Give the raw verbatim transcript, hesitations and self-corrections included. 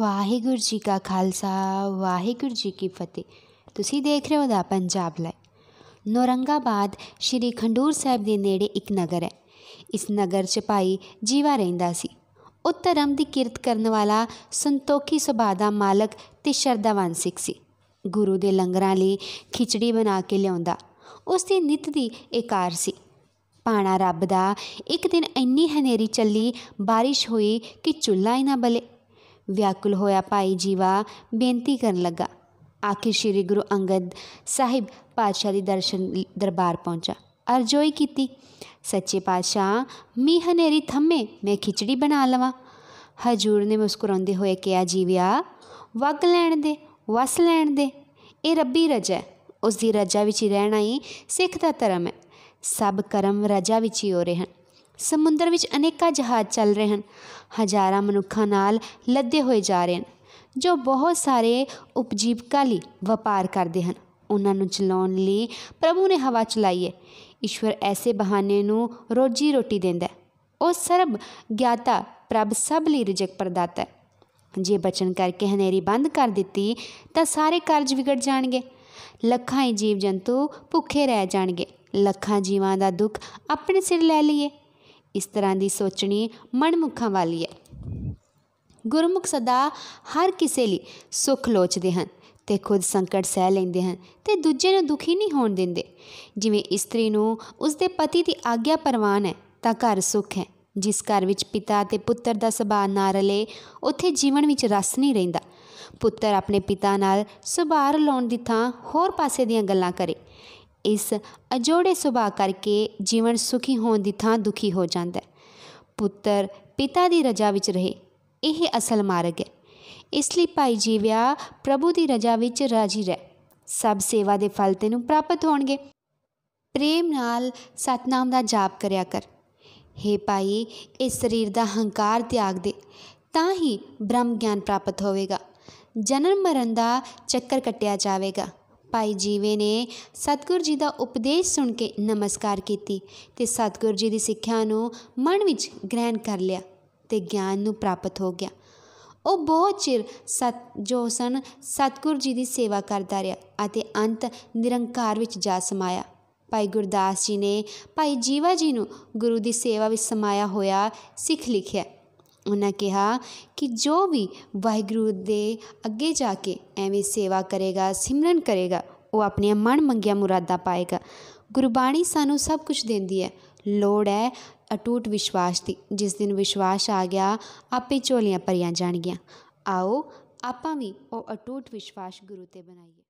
वाहिगुरु जी का खालसा वाहिगुरु जी की फतेह। ਤੁਸੀਂ ਦੇਖ ਰਹੇ ਹੋ ਦਾ पंजाब लाइव। नौरंगाबाद श्री खंडूर साहब के नेड़े एक नगर है। इस नगर च भाई जीवा ਰਹਿੰਦਾ ਸੀ। ਉਹ ਧਰਮ ਦੀ ਕਿਰਤ ਕਰਨ ਵਾਲਾ ਸੰਤੋਖੀ ਸੁਭਾਅ ਦਾ ਮਾਲਕ ਤੇ ਸ਼ਰਧਾਵਾਨ ਸਿੱਖ ਸੀ। ਗੁਰੂ ਦੇ ਲੰਗਰਾਂ ਲਈ ਖਿਚੜੀ ਬਣਾ ਕੇ ਲਿਆਉਂਦਾ। ਉਸ ਦੀ ਨਿੱਤ ਦੀ ਇਕਾਰ ਸੀ। ਭਾਣਾ ਰੱਬ ਦਾ ਇੱਕ ਦਿਨ ਇੰਨੀ ਹਨੇਰੀ ਚੱਲੀ, ਬਾਰਿਸ਼ ਹੋਈ ਕਿ ਚੁੱਲ੍ਹਾ ਹੀ ਨਾ ਬਲੇ। ਵਿਆਕੁਲ ਹੋਇਆ ਭਾਈ ਜੀਵਾ ਬੇਨਤੀ ਕਰਨ ਲੱਗਾ। आखिर श्री गुरु अंगद साहिब पातशाह के दर्शन दरबार पहुँचा। अरजोई की, सच्चे पातशाह मीह हनेरी थमे, मैं खिचड़ी बना लवां। हजूर ने मुस्कुराते हुए कहा, जीविया वग लैण दे, वस लैण दे, ए रबी रजा है। उसकी रजा विच ही रहना ही सिख दा धर्म है। सब कर्म रजा विच ही हो रहे हैं। समुद्र विच अनेका जहाज चल रहे हैं। हज़ारां मनुक्खां नाल लदे हुए जा रहे हैं जो बहुत सारे उपजीविका लई व्यापार करते हैं। उन्होंने चलाने लिए प्रभु ने हवा चलाई है। ईश्वर ऐसे बहाने नूं रोजी रोटी देंदा है। वह सर्ब ज्ञाता प्रभ सब लई रिजक प्रदाता है। जे बचन करके हनेरी बंद कर दी तो सारे कार्ज विगड़ जाएंगे। लखां ही जीव जंतु भुखे रह जाएंगे। लखां जीवां दा दुख अपने सिर लै लईए। इस तरह की सोचनी मनमुखां वाली है। गुरमुख सदा हर किसी लिए सुख लोचते हैं तो खुद संकट सह लेंदे हैं तो दूजे नूं दुखी नहीं होण दिंदे। जिवें इस्तरी नूं उसके पति की आग्या परवान है तो घर सुख है। जिस घर विच पिता ते पुत्र दा सुभा ना रले उत्थे जीवन विच रस नहीं रहिंदा। पुत्र अपने पिता नाल सुभार लाउण दी थां होर पासे दीयां गल्लां करे। इस अजोड़े सुभा करके जीवन सुखी होण दी थां दुखी हो जांदा है। पुत्र पिता दी रजा विच रहे, यही असल मार्ग है। इसलिए भाई जीविया प्रभु की रजा विच राजी रह। सब सेवा के फल तेनू प्राप्त होणगे। प्रेम नाल सतनाम का जाप करिया कर। हे भाई, इस शरीर का हंकार त्याग दे तां ही ब्रह्म ज्ञान प्राप्त होवेगा। जन्म मरण का चक्कर कटिया जावेगा। भाई जीवे ने सतगुरु जी का उपदेश सुन के नमस्कार की ते सतगुरु जी की सिक्ख्या नू मन विच ग्रहण कर लिया ते ज्ञान नू प्राप्त हो गया। वह बहुत चिर सत जो सन सतगुरु जी की सेवा करता रहा अते अंत निरंकार विच जा समाया। भाई गुरदास जी ने भाई जीवा जी नू गुरु की सेवा विच समाया होया सिख लिखिया। उन्हें कहा कि जो भी वाहिगुरु दे अगे जाके एवें सेवा करेगा, सिमरन करेगा, वह अपनी मन मंगिया मुरादा पाएगा। गुरबाणी सानू सब कुछ देंदी है। लोड़ है अटूट विश्वास की। जिस दिन विश्वास आ गया आपे झोलियां भरिया जाणगियां। आओ आपां भी वो अटूट विश्वास गुरु ते बनाईए।